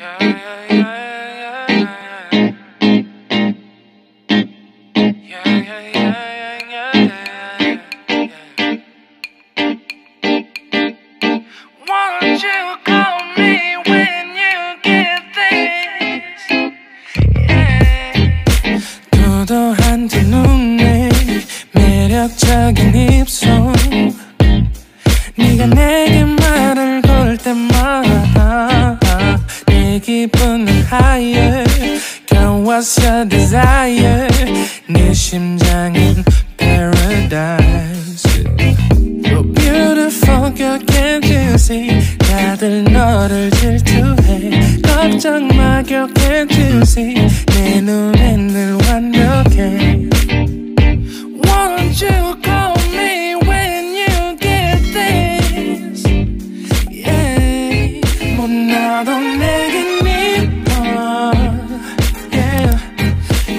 Won't you call me when you get this? 도도한 두 눈에 매력적인 입술, 네가 내게 말을 걸 때마다 내 기분은 higher. Girl, what's your desire? 네 심장은 paradise. You're beautiful, girl, can't you see? 다들 너를 질투해. 걱정 마, girl, can't you see? 내 눈엔 늘 완벽해.